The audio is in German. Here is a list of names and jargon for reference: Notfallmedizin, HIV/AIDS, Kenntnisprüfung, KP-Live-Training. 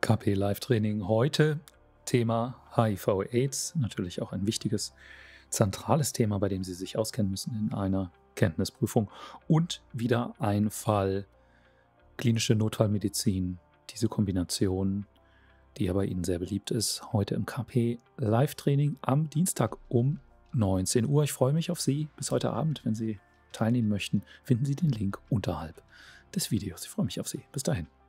KP-Live-Training heute, Thema HIV/AIDS, natürlich auch ein wichtiges, zentrales Thema, bei dem Sie sich auskennen müssen in einer Kenntnisprüfung. Und wieder ein Fall, klinische Notfallmedizin, diese Kombination, die ja bei Ihnen sehr beliebt ist, heute im KP-Live-Training am Dienstag um 19 Uhr. Ich freue mich auf Sie bis heute Abend, wenn Sie teilnehmen möchten, finden Sie den Link unterhalb des Videos. Ich freue mich auf Sie. Bis dahin.